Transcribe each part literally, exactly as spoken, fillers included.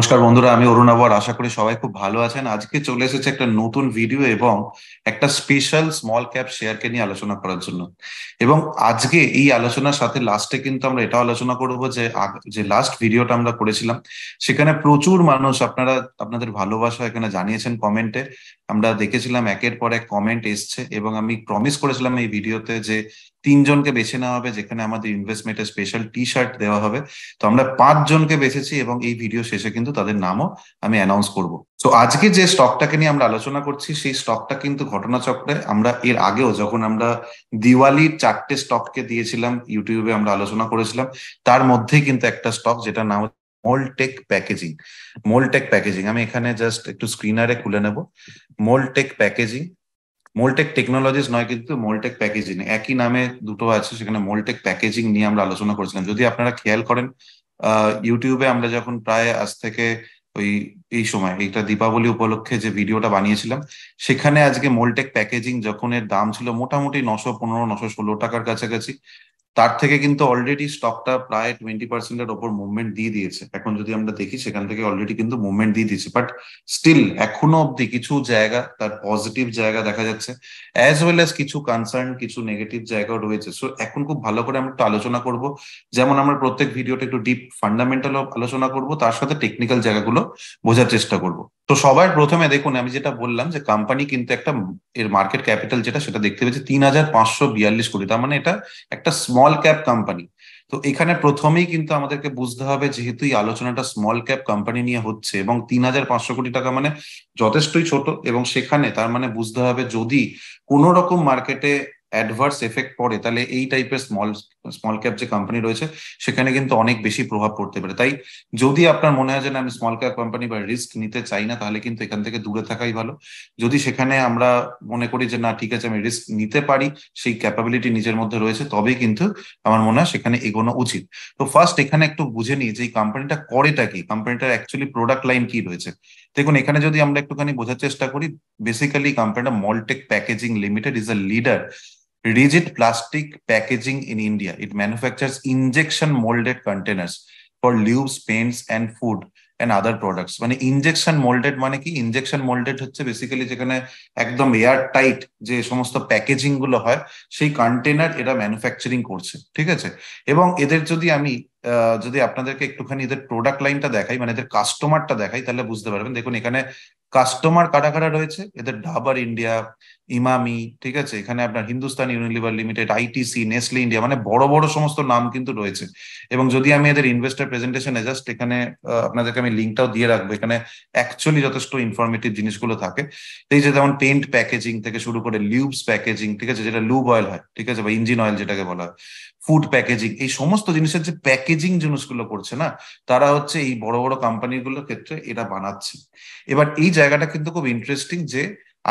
নমস্কার বন্ধুরা, আমি অরুণ আবার। আশা করি সবাই খুব ভালো আছেন। আজকে চলে এসেছে একটা নতুন ভিডিও এবং একটা স্পেশাল স্মল ক্যাপ শেয়ারকে নিয়ে আলোচনা করার জন্য। এবং আজকে এই আলোচনার সাথে লাস্টে কিন্তু আমরা এটাও আলোচনা করব যে যে লাস্ট ভিডিওটা আমরা করেছিলাম সেখানে প্রচুর মানুষ আপনারা আপনাদের ভালোবাসা এখানে জানিয়েছেন কমেন্টে। আমরা দেখেছিলাম একের পর এক কমেন্ট এসছে এবং আমি প্রমিস করেছিলাম এই ভিডিওতে যে তিনজনকে বেছে নেওয়া হবে, যেখানে আমাদের ইনভেস্টমেন্টের স্পেশাল টি শার্ট দেওয়া হবে। তো আমরা পাঁচজনকে বেছেছি এবং এই ভিডিও শেষে কিন্তু তাদের নামও আমি অ্যানাউন্স করব। তো আজকে যে স্টকটাকে নিয়ে আমরা আলোচনা করছি সেই স্টকটা কিন্তু ঘটনাচক্রে আমরা এর আগেও যখন আমরা দিওয়ালির চারটে স্টককে দিয়েছিলাম ইউটিউবে আমরা আলোচনা করেছিলাম, তার মধ্যে কিন্তু একটা স্টক যেটা নাম মোল্ড-টেক প্যাকেজিং। মোল্ড-টেক প্যাকেজিং আমি এখানে জাস্ট একটু স্ক্রিনারে খুলে নেব। মোল্ড-টেক প্যাকেজিং, মোল্ড-টেক টেকনোলজিস নয় কিন্তু মোল্ড-টেক প্যাকেজিং, একই নামে দুটো আছে। সেখানে মোল্ড-টেক প্যাকেজিং নিয়ে আমরা আলোচনা করেছিলাম। যদি আপনারা খেয়াল করেন আহ ইউটিউবে আমরা যখন প্রায় আজ থেকে ওই এই সময় এইটা দীপাবলি উপলক্ষে যে ভিডিওটা বানিয়েছিলাম সেখানে আজকে মোল্ড-টেক প্যাকেজিং যখন এর দাম ছিল মোটামুটি নশো পনেরো নশো ষোলো টাকার কাছাকাছি, তার থেকে কিন্তু অলরেডি স্টকটা প্রায় টোয়েন্টি পার্সেন্টের ওপর মুভমেন্ট দিয়ে দিয়েছে। এখন যদি আমরা দেখি সেখান থেকে অলরেডি কিন্তু মুভমেন্ট দিয়ে দিয়েছে, বাট স্টিল এখনো অব্দি কিছু জায়গা তার পজিটিভ জায়গা দেখা যাচ্ছে, অ্যাজ ওয়েল অ্যাজ কিছু কনসার্ন কিছু নেগেটিভ জায়গাও রয়েছে। সো এখন খুব ভালো করে আমরা একটু আলোচনা করব, যেমন আমরা প্রত্যেক ভিডিওটা একটু ডিপ ফান্ডামেন্টাল আলোচনা করব, তার সাথে টেকনিক্যাল জায়গাগুলো বোঝার চেষ্টা করব। তো সবার প্রথমে দেখুন আমি যেটা বললাম যে কোম্পানি কিন্তু একটা এর মার্কেট ক্যাপিটাল যেটা সেটা দেখতে পেয়েছে তিন হাজার পাঁচশো বিয়াল্লিশ কোটি, তার মানে এটা একটা স্মল স্মল ক্যাপ কোম্পানি। তো এখানে প্রথমেই কিন্তু আমাদেরকে বুঝতে হবে যেহেতু এই আলোচনাটা স্মল ক্যাপ কোম্পানি নিয়ে হচ্ছে এবং তিন হাজার পাঁচশো কোটি টাকা মানে যথেষ্টই ছোট, এবং সেখানে তার মানে বুঝতে হবে যদি কোনো রকম মার্কেটে অ্যাডভার্স এফেক্ট পড়ে তাহলে এই টাইপের স্মল স্মল ক্যাপ যে কোম্পানি রয়েছে সেখানে কিন্তু অনেক বেশি প্রভাব পড়তে পারে। তাই যদি আপনার মনে হয় যে না আমি স্মল ক্যাপ কোম্পানি বা রিস্ক নিতে চাই না তাহলে কিন্তু এখান থেকে দূরে থাকাই ভালো। যদি সেখানে আমরা মনে করি যে না ঠিক আছে আমি রিস্ক নিতে পারি, সেই ক্যাপাবিলিটি নিজের মধ্যে রয়েছে, তবেই কিন্তু আমার মনে হয় সেখানে এগোনো উচিত। তো ফার্স্ট এখানে একটু বুঝে নিই যে এই কোম্পানিটা করেটা কি, কোম্পানিটার অ্যাকচুয়ালি প্রোডাক্ট লাইন কি রয়েছে। দেখুন এখানে যদি আমরা একটুখানি বোঝার চেষ্টা করি, বেসিক্যালি কোম্পানিটা Mold Tek packaging limited is a leader rigid plastic packaging in India. It manufactures injection molded containers for lubes, paints and food and other products. মানে ইনজেকশন মোল্ডেড মানে কি, ইনজেকশন মোল্ডেড হচ্ছে বেসিক্যালি যেখানে একদম এয়ার টাইট যে সমস্ত packaging গুলো হয় সেই কন্টেনার এরা ম্যানুফ্যাকচারিং করছে, ঠিক আছে। এবং এদের যদি আমি যদি আপনাদেরকে একটুখানি এদের প্রোডাক্ট লাইনটা দেখাই মানে এদের কাস্টমারটা দেখাই তাহলে বুঝতে পারবেন। দেখুন এখানে কাস্টমার কারা কারা রয়েছে, এদের ডাবার ইন্ডিয়া, ইমামি, ঠিক আছে, এখানে আপনার Hindustan Unilever limited, ITC, Nestle India, মানে বড় বড় সমস্ত নাম কিন্তু রয়েছে। এবং যদি আমি এদের ইনভেস্টার প্রেজেন্টেশনে জাস্ট এখানে আপনাদেরকে আমি লিঙ্কটাও দিয়ে রাখবো, এখানে অ্যাকচুয়ালি যথেষ্ট ইনফরমেটিভ জিনিসগুলো থাকে। এই যে যেমন পেন্ট প্যাকেজিং থেকে শুরু করে লিউবস প্যাকেজিং, ঠিক আছে, যেটা লুব অয়েল হয়, ঠিক আছে, বা ইঞ্জিন অয়েল যেটাকে বলা হয়, ফুড প্যাকেজিং, এই সমস্ত জিনিসের যে প্যাকেজিং জিনিসগুলো করছে না তারা হচ্ছে এই বড় বড় কোম্পানিগুলোর ক্ষেত্রে এটা বানাচ্ছে। এবার এই জায়গাটা কিন্তু খুব ইন্টারেস্টিং যে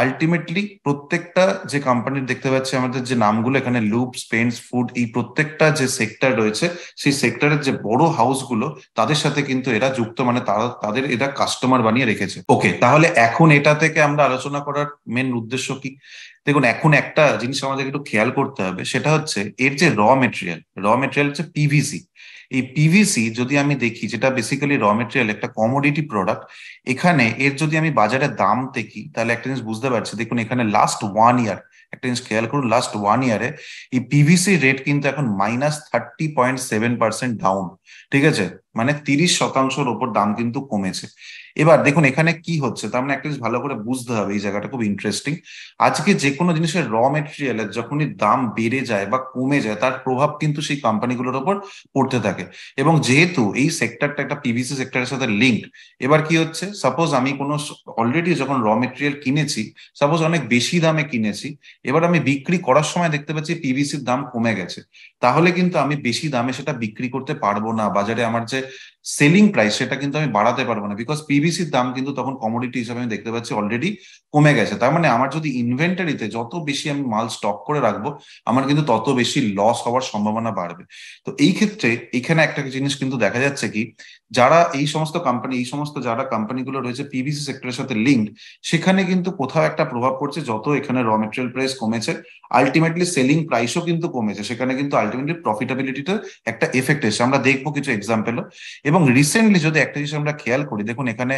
আলটিমেটলি প্রত্যেকটা যে কোম্পানির দেখতে পাচ্ছি আমাদের যে নামগুলো এখানে লুপস, পেন্টস, ফুড, এই প্রত্যেকটা যে সেক্টর রয়েছে সেই সেক্টরের যে বড় হাউসগুলো তাদের সাথে কিন্তু এরা যুক্ত, মানে তারা তাদের এরা কাস্টমার বানিয়ে রেখেছে। ওকে, তাহলে এখন এটা থেকে আমরা আলোচনা করার মেন উদ্দেশ্য কি? দেখুন এখন একটা জিনিস আমাদেরকে একটু খেয়াল করতে হবে, সেটা হচ্ছে এর যে র মেটেরিয়াল, র মেটেরিয়াল হচ্ছে পিভিসি। এই পিভিসি যদি আমি দেখি যেটা বেসিক্যালি র মেটেরিয়াল, একটা কমোডিটি প্রোডাক্ট, এখানে এর যদি আমি বাজারে দাম দেখি তাহলে একটা জিনিস বুঝতে পারছি। দেখুন এখানে লাস্ট ওয়ান ইয়ার একটা জিনিস খেয়াল করুন, লাস্ট ওয়ান ইয়ারে এই পিভিসি রেট কিন্তু এখন minus thirty point seven percent down, ঠিক আছে, মানে তিরিশ শতাংশের ওপর দাম কিন্তু কমেছে। এবার দেখুন এখানে কি হচ্ছে, তার মানে একটা জিনিস ভালো করে বুঝতে হবে, এই জায়গাটা খুব ইন্টারেস্টিং। আজকে যে কোনো জিনিসের র মেটেরিয়ালের যখনই দাম বেড়ে যায় বা কমে যায় তার প্রভাব কিন্তু সেই কোম্পানিগুলোর ওপর পড়তে থাকে, এবং যেহেতু এই সেক্টরটা একটা পিভিসি সেক্টরের সাথে লিঙ্ক, এবার কি হচ্ছে সাপোজ আমি কোনো অলরেডি যখন র মেটেরিয়াল কিনেছি সাপোজ অনেক বেশি দামে কিনেছি, এবার আমি বিক্রি করার সময় দেখতে পাচ্ছি পিভিসির দাম কমে গেছে, তাহলে কিন্তু আমি বেশি দামে সেটা বিক্রি করতে পারবো না, বাজারে আমার যে সেলিং প্রাইস সেটা কিন্তু আমি বাড়াতে পারবো না, বিকজ পিভিসির দাম কিন্তু তখন কমোডিটি হিসাবে আমি দেখতে পাচ্ছি অলরেডি কমে গেছে। তার মানে আমার যদি ইনভেন্টারিতে যত বেশি আমি মাল স্টক করে রাখবো আমার কিন্তু তত বেশি লস হওয়ার সম্ভাবনা বাড়বে। তো এই ক্ষেত্রে এখানে একটা জিনিস কিন্তু দেখা যাচ্ছে কি যারা এই সমস্ত কোম্পানি এই সমস্ত যারা কোম্পানিগুলো রয়েছে পিভিসি সেক্টরের সাথে লিঙ্কড, সেখানে কিন্তু কোথাও একটা প্রভাব পড়ছে। যত এখানে র মেটেরিয়াল প্রাইস কমেছে, আলটিমেটলি সেলিং প্রাইসও কিন্তু কমেছে, সেখানে কিন্তু আলটিমেটলি প্রফিটেবিলিটিতে একটা এফেক্ট এসেছে। আমরা দেখবো কিছু এক্সাম্পলও। এবং রিসেন্টলি যদি একটা জিনিস আমরা খেয়াল করি, দেখুন এখানে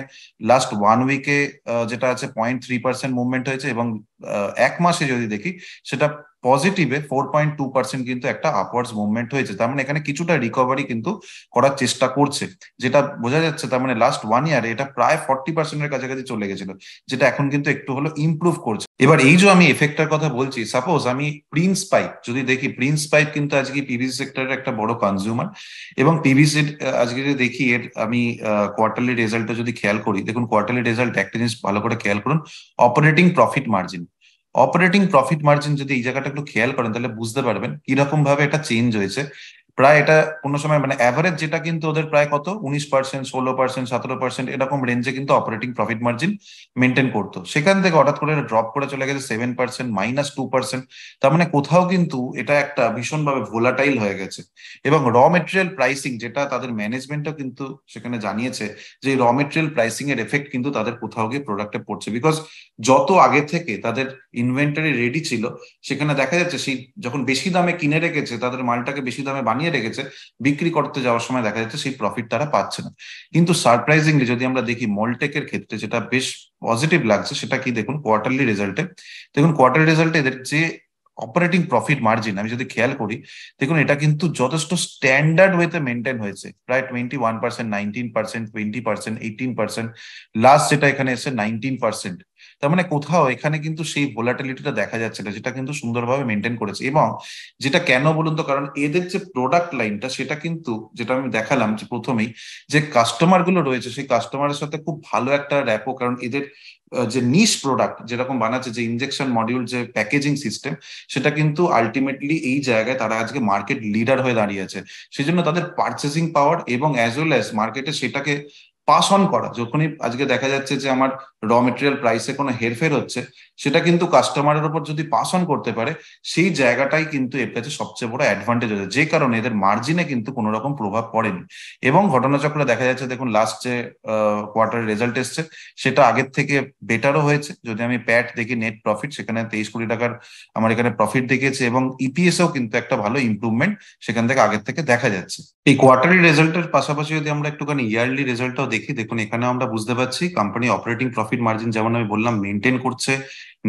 লাস্ট ওয়ান উইকে যেটা আছে পয়েন্ট থ্রি পার্সেন্ট মুভমেন্ট হয়েছে, এবং এক মাসে যদি দেখি সেটা পজিটিভে ফোর পয়েন্ট টু পার্সেন্ট কিন্তু একটা আপওয়ার্ডস মুভমেন্ট হয়েছে। তার মানে এখানে কিছুটা রিকভারি কিন্তু করার চেষ্টা করছে, যেটা বোঝা যাচ্ছে। তার মানে লাস্ট ওয়ান ইয়ারে এটা প্রায় ফর্টি পার্সেন্টের কাছাকাছি চলে গেছিল, যেটা এখন কিন্তু একটু হলো ইমপ্রুভ করছে। এবার এই যে আমি এফেক্টটার কথা বলছি, সাপোজ আমি প্রিন্স পাইপ যদি দেখি, প্রিন্স পাইপ কিন্তু আজকে পিভিসি সেক্টরের একটা বড় কনজিউমার, এবং পিভিসি আজকে যদি দেখি এর আমি কোয়ার্টারলি রেজাল্টটা যদি খেয়াল করি, দেখুন কোয়ার্টারলি রেজাল্ট একটা জিনিস ভালো করে খেয়াল করুন, operating profit margin. Operating profit margin যদি এই জায়গাটা একটু খেয়াল করেন তাহলে বুঝতে পারবেন কিরকম ভাবে এটা চেঞ্জ হয়েছে। প্রায় এটা কোনো সময় মানে অ্যাভারেজ যেটা কিন্তু ওদের প্রায় কত উনিশ পার্সেন্ট ষোলো পার্সেন্ট সতেরো পার্সেন্ট এরকম রেঞ্জে কিন্তু অপারেটিং প্রফিট মার্জিন মেনটেন করতো, সেখান থেকে হঠাৎ করে ড্রপ করে চলে গেছে seven percent minus two percent তার মানে কোথাও কিন্তু এটা একটা ভীষণভাবে ভোলাটাইল হয়ে গেছে। এবং র মেটেরিয়াল প্রাইসিং যেটা তাদের ম্যানেজমেন্টও কিন্তু সেখানে জানিয়েছে যে র মেটেরিয়াল প্রাইসিং এর এফেক্ট কিন্তু তাদের কোথাও গিয়ে প্রোডাক্টে পড়ছে, বিকজ যত আগে থেকে তাদের ইনভেন্টারি রেডি ছিল সেখানে দেখা যাচ্ছে সেই যখন বেশি দামে কিনে রেখেছে, তাদের মালটাকে বেশি দামে বানিয়ে রেখেছে, বিক্রি করতে যাওয়ার সময় দেখা যাচ্ছে সেই প্রফিট তারা পাচ্ছে না। কিন্তু সারপ্রাইজিংলি যদি আমরা দেখি মলটেকের ক্ষেত্রে যেটা বেশ পজিটিভ লাগছে সেটা কি, দেখুন কোয়ার্টারলি রেজাল্টে, দেখুন কোয়ার্টারলি রেজাল্টে এদের যে অপারেটিং প্রফিট মার্জিন আমি যদি খেয়াল করি, দেখুন এটা কিন্তু যথেষ্ট স্ট্যান্ডার্ড ওয়েতে মেনটেন হয়েছে, প্রায় twenty one percent nineteen percent twenty percent eighteen percent last যেটা এখানে এসে নাইনটিন পার্সেন্ট তার মানে কোথাও এখানে কিন্তু সেই ভোলাটিলিটিটা দেখা যাচ্ছে না, যেটা কিন্তু সুন্দরভাবে মেনটেন করেছে। এবং যেটা কেন বলুন তো, কারণ এদের যে প্রোডাক্ট লাইনটা সেটা কিন্তু যেটা আমি দেখালাম যে প্রথমেই যে কাস্টমার গুলো রয়েছে সেই কাস্টমারের সাথে খুব ভালো একটা র্যাপো, কারণ এদের যে নিশ প্রোডাক্ট যেরকম বানাচ্ছে, যে ইনজেকশন মডিউল, যে প্যাকেজিং সিস্টেম, সেটা কিন্তু আলটিমেটলি এই জায়গায় তারা আজকে মার্কেট লিডার হয়ে দাঁড়িয়েছে। সেই জন্য তাদের পারচেসিং পাওয়ার এবং অ্যাজ ওয়েল অ্যাজ মার্কেটে সেটাকে পাস অন করা, যখনই আজকে দেখা যাচ্ছে যে আমার র মেটেরিয়াল প্রাইসে কোনো হেরফের হচ্ছে সেটা কিন্তু কাস্টমারের উপর যদি পাস অন করতে পারে সেই জায়গাটাই কিন্তু এর কাছে সবচেয়ে বড় অ্যাডভান্টেজ হচ্ছে, যে কারণে এদের মার্জিনে কিন্তু কোনো রকম প্রভাব পড়েনি। এবং ঘটনাচক্রে দেখা যাচ্ছে দেখুন লাস্ট যে কোয়ার্টারের রেজাল্ট এসছে সেটা আগের থেকে বেটারও হয়েছে। যদি আমি প্যাট দেখি, নেট প্রফিট, সেখানে তেইশ কোটি টাকার আমার এখানে প্রফিট দেখিয়েছে, এবং ইপিএসও কিন্তু একটা ভালো ইমপ্রুভমেন্ট সেখান থেকে আগের থেকে দেখা যাচ্ছে। এই কোয়ার্টারি রেজাল্টের পাশাপাশি যদি আমরা একটুখানি ইয়ারলি রেজাল্টটাও দেখি, দেখুন এখানে আমরা বুঝতে পারছি কোম্পানি অপারেটিং প্রফিট মার্জিন যেমন আমি বললাম মেনটেন করছে,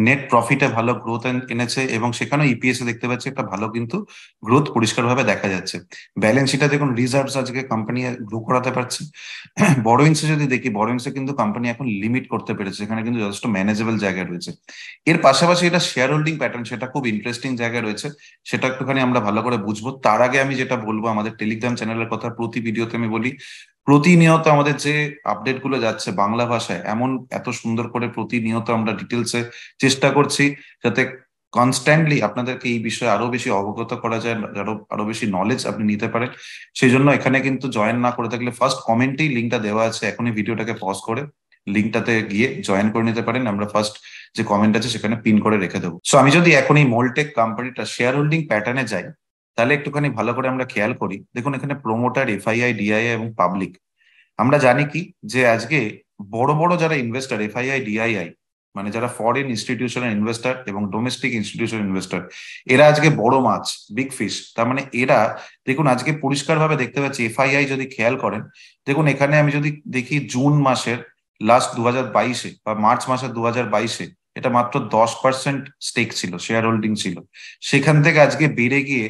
নেট প্রফিটে ভালো গ্রোথ এনেছে, এবং সেখানে ইপিএস এ দেখতে পাচ্ছি একটা ভালো কিন্তু গ্রোথ পরিষ্কারভাবে দেখা যাচ্ছে। ব্যালেন্স শিটে দেখুন রিজার্ভস আজকে কোম্পানি গ্রো করাতে পারছে। বরোইংসে যদি দেখি, বরোইংসে কিন্তু কোম্পানি এখন লিমিট করতে পেরেছে, এখানে কিন্তু যথেষ্ট ম্যানেজেবল জায়গা রয়েছে। এর পাশাপাশি এটা শেয়ার হোল্ডিং প্যাটার্ন সেটা খুব ইন্টারেস্টিং জায়গায় রয়েছে, সেটা একটুখানি আমরা ভালো করে বুঝবো। তার আগে আমি যেটা বলবো আমাদের টেলিগ্রাম চ্যানেলের কথা প্রতি ভিডিওতে আমি বলি, প্রতিনিয়ত আমাদের যে আপডেট গুলো যাচ্ছে বাংলা ভাষায় এমন এত সুন্দর করে প্রতিনিয়ত আমরা ডিটেলসে চেষ্টা করছি যাতে কনস্ট্যান্টলি আপনাদেরকে এই বিষয়ে আরো বেশি অবগত করা যায়, আরো আরো বেশি নলেজ আপনি নিতে পারেন। সেই জন্য এখানে কিন্তু জয়েন না করে থাকলে ফার্স্ট কমেন্টেই লিঙ্কটা দেওয়া আছে, এখনই ভিডিওটাকে পজ করে লিঙ্কটাতে গিয়ে জয়েন করে নিতে পারেন। আমরা ফার্স্ট যে কমেন্ট আছে সেখানে পিন করে রেখে দেবো। সো আমি যদি এখন এই মোল্ডটেক কোম্পানিটা শেয়ার হোল্ডিং প্যাটার্নে যাই তাহলে একটুখানি ভালো করে আমরা খেয়াল করি, দেখুন এখানে প্রোমোটার, এফআইআই, ডিআইআই এবং পাবলিক। আমরা জানি কি যে আজকে বড় বড় যারা ইনভেস্টার এফআইআই ডিআইআই মানে যারা ফরেন ইনস্টিটিউশনাল ইনভেস্টার এবং ডোমেস্টিক ইনস্টিটিউশনাল ইনভেস্টার, এরা আজকে বড় মাছ, বিগ ফিশ। তার মানে এরা দেখুন আজকে পরিষ্কারভাবে দেখতে পাচ্ছি এফআইআই যদি খেয়াল করেন, দেখুন এখানে আমি যদি দেখি জুন মাসের লাস্ট দু হাজার বাইশে বা মার্চ মাসের দু হাজার বাইশে এটা মাত্র দশ পার্সেন্ট স্টেক ছিল, শেয়ার হোল্ডিং ছিল, সেখান থেকে আজকে বেড়ে গিয়ে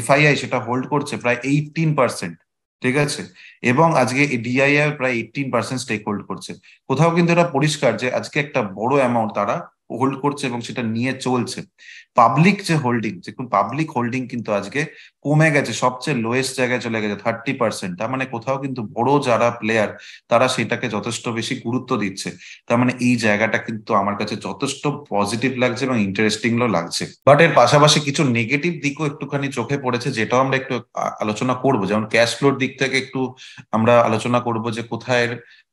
এফআইআই সেটা হোল্ড করছে প্রায় এইটিন পার্সেন্ট ঠিক আছে, এবং আজকে ডিআইআই প্রায় এইটিন পার্সেন্ট স্টেক হোল্ড করছে। কোথাও কিন্তু এটা পরিষ্কার যে আজকে একটা বড় অ্যামাউন্ট তারা হোল্ড করছে এবং সেটা নিয়ে চলছে। পাবলিক যে হোল্ডিং, দেখুন পাবলিক হোল্ডিং কিন্তু আজকে কমে গেছে, সবচেয়ে লোয়েস্ট জায়গায় চলে গেছে থার্টি পার্সেন্ট তার মানে কোথাও কিন্তু বড় যারা প্লেয়ার তারা সেটাকে যথেষ্ট বেশি গুরুত্ব দিচ্ছে। তার মানে এই জায়গাটা কিন্তু আমার কাছে যথেষ্ট পজিটিভ লাগছে এবং ইন্টারেস্টিংও লাগছে। বাট এর পাশাপাশি কিছু নেগেটিভ দিকও একটুখানি চোখে পড়েছে, যেটাও আমরা একটু আলোচনা করবো। যেমন ক্যাশ ফ্লোর দিক থেকে একটু আমরা আলোচনা করবো যে কোথায়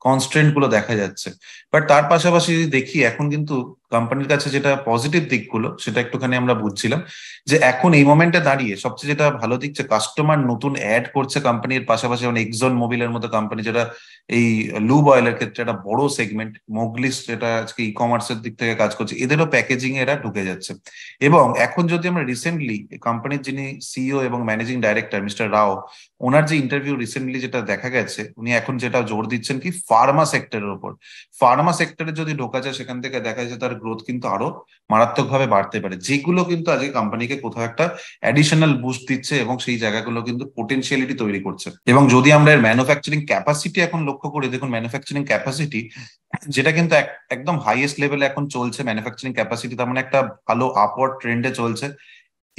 কনস্ট্রেন্ট গুলো দেখা যাচ্ছে। বাট তার পাশাপাশি যদি দেখি এখন কিন্তু কোম্পানির কাছে যেটা পজিটিভ দিকগুলো সেটা একটুখানি আমরা বুঝছিলাম যে এখন এই মোমেন্টে দাঁড়িয়ে সবচেয়ে যেটা ভালো দিক যে কাস্টমার নতুন অ্যাড করছে কোম্পানির পাশাপাশি, যেমন এক্সন মোবিলের মতো কোম্পানি যেটা এই লুব অয়েলের ক্ষেত্রে একটা বড় সেগমেন্ট, মোগলিস যেটা আজকে ই কমার্সের দিক থেকে কাজ করছে, এদেরও প্যাকেজিং এ এরা ঢুকে যাচ্ছে। এবং এখন যদি আমরা রিসেন্টলি কোম্পানির যিনি সিইও এবং ম্যানেজিং ডাইরেক্টর মিস্টার রাও, ওনার যে ইন্টারভিউ রিসেন্টলি যেটা দেখা গেছে উনি এখন যেটা জোর দিচ্ছেন কি ফার্মা সেক্টরের উপর, ফার্মা সেক্টরে যদি ঢোকা যায় সেখান থেকে দেখা যাচ্ছে তার গ্রোথ কিন্তু আরো মারাত্মকভাবে বাড়তে পারে, যেগুলো কিন্তু আজকে কোম্পানিকে কোথাও একটা অ্যাডিশনাল বুস্ট দিচ্ছে এবং সেই জায়গাগুলো কিন্তু পোটেনশিয়ালিটি তৈরি করছে। এবং যদি আমরা এর ম্যানুফ্যাকচারিং ক্যাপাসিটি এখন লক্ষ্য করি, দেখুন ম্যানুফ্যাকচারিং ক্যাপাসিটি যেটা কিন্তু একদম হাইয়েস্ট লেভেলে এখন চলছে, ম্যানুফ্যাকচারিং ক্যাপাসিটি তার মানে একটা ভালো আপওয়ার্ড ট্রেন্ডে চলছে।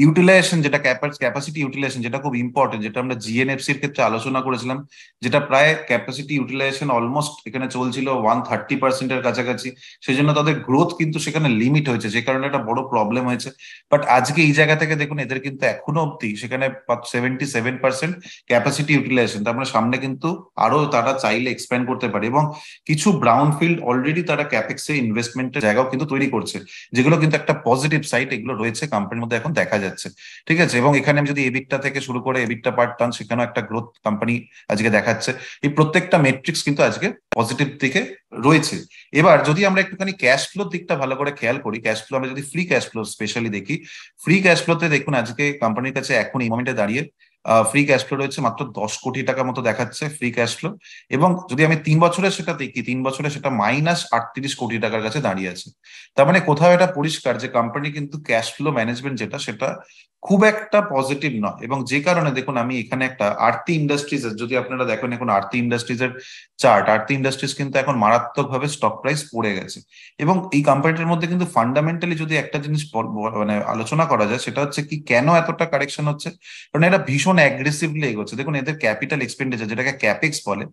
ইউটিলাইজেশন যেটা ক্যাপাসিটি ইউটিলাইজেশন যেটা খুব ইম্পর্টেন্ট, যেটা আমরা জিএনএফসি এর ক্ষেত্রে আলোচনা করেছিলাম, যেটা প্রায় ক্যাপাসিটি ইউটিলাইজেশন অলমোস্ট এখানে চলছিল ওয়ান থার্টি পার্সেন্ট এর কাছাকাছি, সেই জন্য তাদের গ্রোথ কিন্তু সেখানে লিমিট হয়েছে, যে কারণে একটা বড় প্রবলেম হয়েছে। বাট আজকে এই জায়গা থেকে দেখুন এদের কিন্তু এখনো অব্দি সেখানে seventy seven percent capacity utilisation, তার মানে সামনে কিন্তু আরো তারা চাইলে এক্সপ্যান্ড করতে পারে। এবং কিছু ব্রাউন ফিল্ড অলরেডি তারা ক্যাপেক্স এ ইনভেস্টমেন্টের জায়গাও কিন্তু তৈরি করছে, যেগুলো কিন্তু একটা পজিটিভ সাইড এগুলো রয়েছে কোম্পানির মধ্যে এখন দেখা যাচ্ছে, ঠিক আছে। এবং এখানে যদি এবিটটা থেকে শুরু করে এবিটটা পার টান সেখানে একটা গ্রোথ কোম্পানি আজকে দেখাচ্ছে, এই প্রত্যেকটা মেট্রিক্স কিন্তু আজকে পজিটিভ দিকে রয়েছে। এবার যদি আমরা একটুখানি ক্যাশ ফ্লোর দিকটা ভালো করে খেয়াল করি, ক্যাশ ফ্লো আমরা যদি ফ্রি ক্যাশ ফ্লো স্পেশালি দেখি, ফ্রি ক্যাশ ফ্লোতে দেখুন আজকে কোম্পানির কাছে এখন এই মোমেন্টে দাঁড়িয়ে ফ্রি ক্যাশ ফ্লো রয়েছে মাত্র দশ কোটি টাকা মতো দেখাচ্ছে ফ্রি ক্যাশ ফ্লো। এবং যদি আমি তিন বছরের সেটা দেখি, তিন বছরে সেটা মাইনাস আটত্রিশ কোটি টাকার কাছে দাঁড়িয়ে আছে। তার মানে কোথাও এটা পরিষ্কার যে কোম্পানি কিন্তু ক্যাশ ফ্লো ম্যানেজমেন্ট যেটা সেটা খুব একটা পজিটিভ নয়, এবং যে কারণে দেখুন আমি এখানে একটা আরতি ইন্ডাস্ট্রিজ এর যদি আপনারা দেখেন এখন আরতি ইন্ডাস্ট্রিজ এর চার্ট, আরতি ইন্ডাস্ট্রিজ কিন্তু এখন মারাত্মকভাবে স্টক প্রাইস পড়ে গেছে। এবং এই কোম্পানিটার মধ্যে কিন্তু ফান্ডামেন্টালি যদি একটা জিনিস মানে আলোচনা করা যায় সেটা হচ্ছে কি কেন এতটা কারেকশন হচ্ছে, কারণ এটা ভীষণ অ্যাগ্রেসিভলি এগোচ্ছে। দেখুন এদের ক্যাপিটাল এক্সপেন্ডিচার যেটাকে ক্যাপেক্স বলে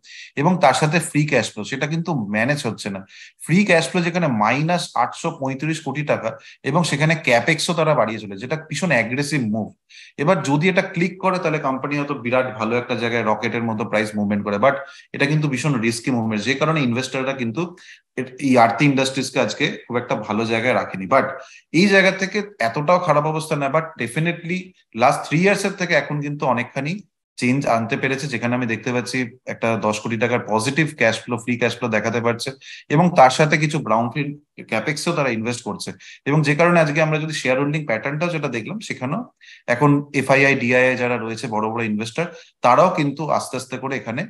এবং তার সাথে ফ্রি ক্যাশ ফ্লো সেটা কিন্তু ম্যানেজ হচ্ছে না। ফ্রি ক্যাশ ফ্লো যেখানে মাইনাস আটশো পঁয়ত্রিশ কোটি টাকা এবং সেখানে ক্যাপেক্সও তারা বাড়িয়ে চলে, যেটা ভীষণ অ্যাগ্রেসিভ মুভ। এবার যদি এটা ক্লিক করে তাহলে কোম্পানি হয়তো বিরাট ভালো একটা জায়গায় রকেটের মতো প্রাইস মুভমেন্ট করে, বাট এটা কিন্তু ভীষণ রিস্কি মুভমেন্ট, যে কারণে ইনভেস্টররা কিন্তু এই আরতি ইন্ডাস্ট্রিজকে আজকে খুব একটা ভালো জায়গায় রাখেনি। বাট এই জায়গা থেকে এতটাও খারাপ অবস্থা না, but definitely last three years এর থেকে এখন কিন্তু অনেকখানি চেঞ্জ আনতে পেরেছে, যেখানে আমি দেখতে পাচ্ছি একটা দশ কোটি টাকার positive cash flow free cash flow দেখাতে পারছে এবং তার সাথে কিছু ব্রাউনফিল্ড ক্যাপেক্সও তারা ইনভেস্ট করছে। এবং যে কারণে আজকে আমরা যদি শেয়ার হোল্ডিং প্যাটার্নটাও যেটা দেখলাম সেখানেও এখন এফআইআই ডিআইআই যারা রয়েছে বড় বড় ইনভেস্টর তারাও কিন্তু আস্তে আস্তে করে এখানে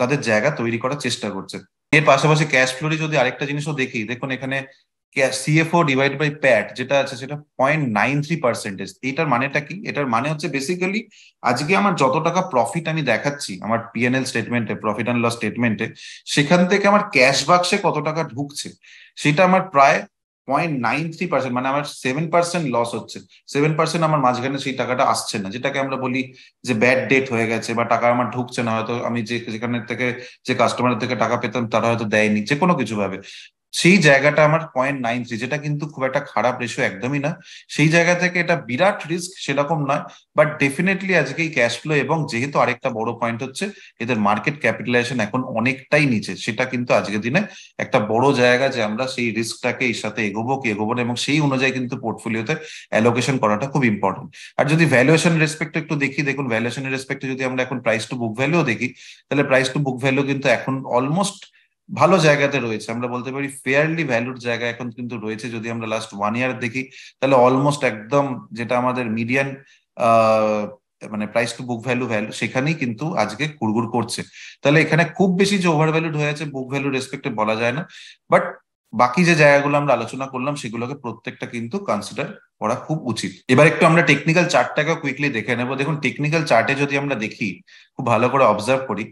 তাদের জায়গা তৈরি করার চেষ্টা করছে। এর পাশাপাশি ক্যাশ ফ্লোরে যদি আরেকটা জিনিসও দেখি, দেখুন এখানে সিএফও ডিভাইড বাই প্যাট যেটা আছে সেটা পয়েন্ট নাইন থ্রি পার্সেন্টেজ। এটার মানেটা কি? এটার মানে হচ্ছে বেসিক্যালি আজকে আমার যত টাকা প্রফিট আমি দেখাচ্ছি আমার পিএনএল স্টেটমেন্টে, প্রফিট অ্যান্ড লস স্টেটমেন্টে, সেখান থেকে আমার ক্যাশ বাক্সে কত টাকা ঢুকছে সেটা আমার প্রায় পয়েন্ট নাইন থ্রি পার্সেন্ট, মানে আমার সেভেন পার্সেন্ট লস হচ্ছে, সেভেন পার্সেন্ট আমার মাঝখানে সেই টাকাটা আসছে না, যেটাকে আমরা বলি যে ব্যাড ডেট হয়ে গেছে বা টাকা আমার ঢুকছে না, হয়তো আমি যে যেখানে থেকে যে কাস্টমারের থেকে টাকা পেতাম তারা হয়তো দেয়নি, যে কোনো কিছু ভাবে সেই জায়গাটা আমার পয়েন্ট নাইন থ্রি, যেটা কিন্তু খুব একটা খারাপ রেশিও একদমই না। সেই জায়গা থেকে এটা বিরাট রিস্ক সেরকম নয়, বাট ডেফিনেটলি আজকে এই ক্যাশ ফ্লো এবং যেহেতু আরেকটা বড় পয়েন্ট হচ্ছে এদের মার্কেট ক্যাপিটালাইজেশন এখন অনেকটাই নিচে, সেটা কিন্তু আজকের দিনে একটা বড় জায়গা যে আমরা সেই রিস্কটাকে এর সাথে এগোবো কি এগোবো না, এবং সেই অনুযায়ী কিন্তু পোর্টফোলিওতে অ্যালোকেশন করাটা খুব ইম্পর্টেন্ট। আর যদি ভ্যালুয়েশন রেসপেক্ট একটু দেখি, দেখুন ভ্যালুয়েশনের রেসপেক্টে যদি আমরা এখন প্রাইস টু বুক ভ্যালুও দেখি তাহলে প্রাইস টু বুক ভ্যালু কিন্তু এখন অলমোস্ট ভালো জায়গাতে রয়েছে, আমরা বলতে পারি ফেয়ারলি ভ্যালুড জায়গা এখন কিন্তু রয়েছে। যদি আমরা লাস্ট ওয়ান ইয়ার দেখি তাহলে অলমোস্ট একদম যেটা আমাদের মিডিয়ান মানে price to book value value সেখানেই কিন্তু আজকে ঘুরঘুর করছে, তাহলে এখানে খুব বেশি যে ওভার ভ্যালুড হয়ে আছে বুক ভ্যালু রেসপেক্টে বলা যায় না। বাট বাকি যে জায়গাগুলো আমরা আলোচনা করলাম সেগুলোকে প্রত্যেকটা কিন্তু কনসিডার করা খুব উচিত। এবার একটু আমরা টেকনিক্যাল চার্টটাকে কুইকলি দেখে নেবো। দেখুন টেকনিক্যাল চার্টে যদি আমরা দেখি খুব ভালো করে অবজার্ভ করি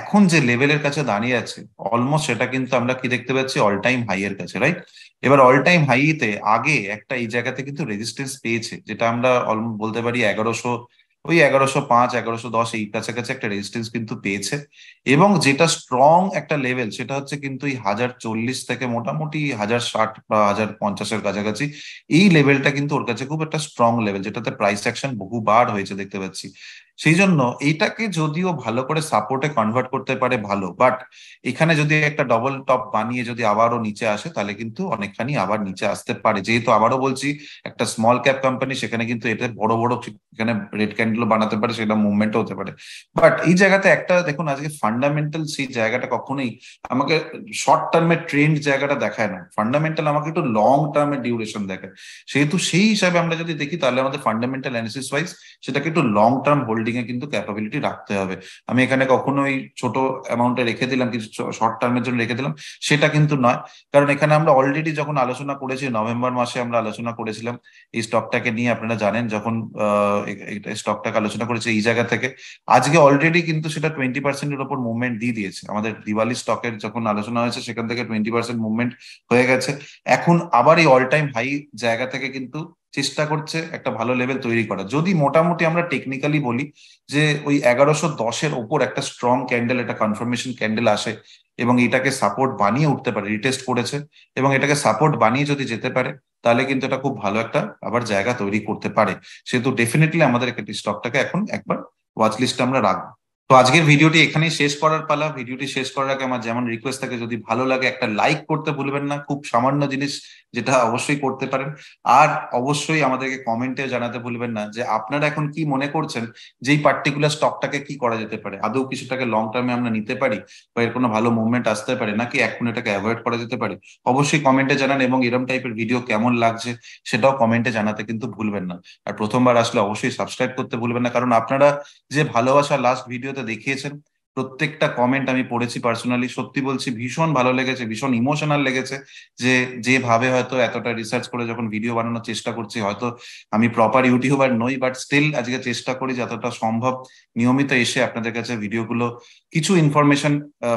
এখন যে লেভেলের কাছে দাঁড়িয়ে আছে অলমোস্ট সেটা কিন্তু আমরা কি দেখতে পাচ্ছি অল টাইম হাই এর কাছে, রাইট। এবার অল টাইম হাইতে আগে একটা এই জায়গাতে কিন্তু রেজিস্ট্যান্স পেয়েছে, যেটা আমরা বলতে পারি এগারোশো ওই এগারোশো পাঁচ এগারোশো দশ এই কাছাকাছি একটা রেজিস্ট্যান্স কিন্তু পেয়েছে, এবং যেটা স্ট্রং একটা লেভেল সেটা হচ্ছে কিন্তু এই হাজার চল্লিশ থেকে মোটামুটি হাজার ষাট বা হাজার পঞ্চাশের কাছাকাছি এই লেভেলটা কিন্তু ওর কাছে খুব একটা স্ট্রং লেভেল, যেটাতে প্রাইস অ্যাকশন বহুবার হয়েছে দেখতে পাচ্ছি। সেই জন্য এইটাকে যদিও ভালো করে সাপোর্টে কনভার্ট করতে পারে ভালো, বাট এখানে যদি একটা ডবল টপ বানিয়ে যদি আবারও নিচে আসে তাহলে কিন্তু অনেকখানি আবার নিচে আসতে পারে। যেহেতু আবারও বলছি একটা স্মল ক্যাপ কোম্পানি, সেখানে কিন্তু এটা বড় বড় এখানে রেড ক্যান্ডেলও বানাতে পারে, সেটা মুভমেন্ট হতে পারে। বাট এই জায়গাতে একটা দেখুন আজকে ফান্ডামেন্টাল সেই জায়গাটা কখনোই আমাকে শর্ট টার্মে ট্রেন্ড জায়গাটা দেখায় না, ফান্ডামেন্টাল আমাকে একটু লং টার্মে ডিউরেশন দেখায়। সেহেতু সেই হিসাবে আমরা যদি দেখি তাহলে আমাদের ফান্ডামেন্টাল অ্যানালিসিস ওয়াইজ সেটাকে একটু লং টার্ম হোল্ডিং এ কিন্তু ক্যাপাবিলিটি রাখতে হবে। আমি এখানে কখনোই ছোট অ্যামাউন্টে রেখে দিলাম, কিছু শর্ট টার্মের জন্য রেখে দিলাম, সেটা কিন্তু নয়। কারণ এখানে আমরা অলরেডি যখন আলোচনা করেছি নভেম্বর মাসে আমরা আলোচনা করেছিলাম এই স্টকটাকে নিয়ে, আপনারা জানেন যখন স্টকটাকে আলোচনা করেছে এই জায়গা থেকে আজকে অলরেডি কিন্তু সেটা টোয়েন্টি পার্সেন্টের ওপর মুভমেন্ট দিয়ে দিয়েছে। আমাদের দিওয়ালি স্টকের যখন আলোচনা হয়েছে সেখান থেকে টোয়েন্টি পার্সেন্ট মুভমেন্ট হয়ে গেছে। এখন আবার এই অল টাইম হাই জায়গা থেকে কিন্তু চেষ্টা করছে একটা ভালো লেভেল তৈরি করা। যদি মোটামুটি আমরা টেকনিক্যালি বলি যে ওই এগারোশো দশের ওপর একটা স্ট্রং ক্যান্ডেল, একটা কনফার্মেশন ক্যান্ডেল আসে এবং এটাকে সাপোর্ট বানিয়ে উঠতে পারে, রিটেস্ট করেছে এবং এটাকে সাপোর্ট বানিয়ে যদি যেতে পারে তাহলে কিন্তু এটা খুব ভালো একটা আবার জায়গা তৈরি করতে পারে। সেহেতু ডেফিনেটলি আমাদের স্টকটাকে এখন একবার ওয়াচ লিস্টে আমরা রাখবো। তো আজকের ভিডিওটি এখানেই শেষ করার পালা। ভিডিওটি শেষ করার আগে আমার যেমন রিকোয়েস্ট থাকে, যদি ভালো লাগে একটা লাইক করতে ভুলবেন না, খুব সামান্য জিনিস যেটা অবশ্যই করতে পারেন। আর অবশ্যই আমাদেরকে কমেন্টে জানাতে ভুলবেন না যে আপনারা এখন কি মনে করছেন যে এই পার্টিকুলার স্টকটাকে কি করা যেতে পারে, আদৌ কিছুটাকে লং টার্মে আমরা নিতে পারি বা এর কোনো ভালো মুভমেন্ট আসতে পারে নাকি এখন এটাকে অ্যাভয়েড করা যেতে পারে। অবশ্যই কমেন্টে জানান এবং এরম টাইপের ভিডিও কেমন লাগছে সেটাও কমেন্টে জানাতে কিন্তু ভুলবেন না। আর প্রথমবার আসলে অবশ্যই সাবস্ক্রাইব করতে ভুলবেন না, কারণ আপনারা যে ভালোবাসা লাস্ট ভিডিওতে দেখিয়েছেন, প্রত্যেকটা কমেন্ট আমি পড়েছি পার্সোনালি, সত্যি বলছি ভীষণ ভালো লেগেছে, ভীষণ ইমোশনাল লেগেছে। যে যেভাবে হয়তো এতটা রিসার্চ করে যখন ভিডিও বানানোর চেষ্টা করছি, হয়তো আমি প্রপার ইউটিউবার নই বাট স্টিল আজকে চেষ্টা করি যতটা সম্ভব নিয়মিত এসে আপনাদের কাছে ভিডিওগুলো কিছু ইনফরমেশন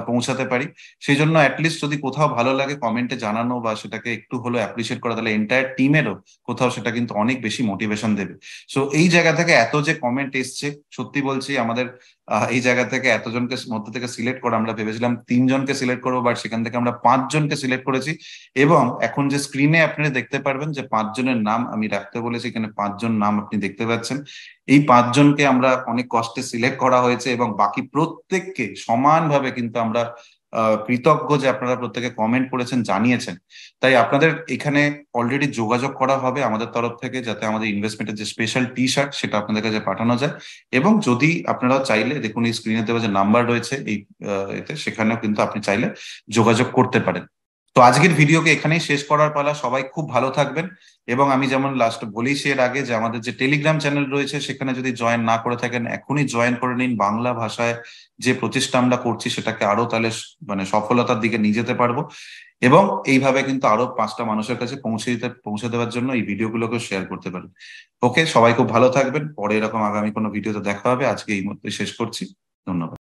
পৌঁছাতে পারি। সেই জন্য অ্যাটলিস্ট যদি কোথাও ভালো লাগে কমেন্টে জানানো বা সেটাকে একটু হলো অ্যাপ্রিসিয়েট করা, তাহলে এন্টায়ার টিমেরও কোথাও সেটা কিন্তু অনেক বেশি মোটিভেশন দেবে। সো এই জায়গা থেকে এত যে কমেন্ট এসছে, সত্যি বলছি আমাদের এই জায়গা থেকে এতজনকে মধ্যে থেকে সিলেক্ট করে আমরা ভেবেছিলাম তিনজনকে সিলেক্ট করবো, বাট সেখান থেকে আমরা পাঁচজনকে সিলেক্ট করেছি এবং এখন যে স্ক্রিনে আপনারা দেখতে পারবেন যে পাঁচজনের নাম আমি রাখতে বলেছি, এখানে পাঁচজন নাম আপনি দেখতে পাচ্ছেন। এই পাঁচজনকে আমরা অনেক কষ্টে সিলেক্ট করা হয়েছে এবং বাকি প্রত্যেককে সমানভাবে কিন্তু আমরা কৃতজ্ঞ যে আপনারা প্রত্যেকে কমেন্ট করেছেন, জানিয়েছেন। তাই আপনাদের এখানে অলরেডি যোগাযোগ করা হবে আমাদের তরফ থেকে, যাতে আমাদের ইনভেস্টমেন্টের যে স্পেশাল টি শার্ট সেটা আপনাদের কাছে পাঠানো যায়। এবং যদি আপনারা চাইলে দেখুন এই স্ক্রিনে দেওয়া যে নাম্বার রয়েছে এই এতে, সেখানেও কিন্তু আপনি চাইলে যোগাযোগ করতে পারেন। তো আজকের ভিডিওকে এখানেই শেষ করার পালা। সবাই খুব ভালো থাকবেন এবং আমি যেমন লাস্ট বলি এর আগে যে আমাদের যে টেলিগ্রাম চ্যানেল রয়েছে সেখানে যদি জয়েন না করে থাকেন এখনই জয়েন করে নিন। বাংলা ভাষায় যে প্রচেষ্টা আমরা করছি সেটাকে আরো তাহলে মানে সফলতার দিকে নিয়ে যেতে পারবো এবং এইভাবে কিন্তু আরো পাঁচটা মানুষের কাছে পৌঁছে দিতে পৌঁছে দেওয়ার জন্য এই ভিডিওগুলোকে শেয়ার করতে পারেন। ওকে, সবাই খুব ভালো থাকবেন, পরে এরকম আগামী কোনো ভিডিওতে দেখা হবে। আজকে এই মধ্যে শেষ করছি, ধন্যবাদ।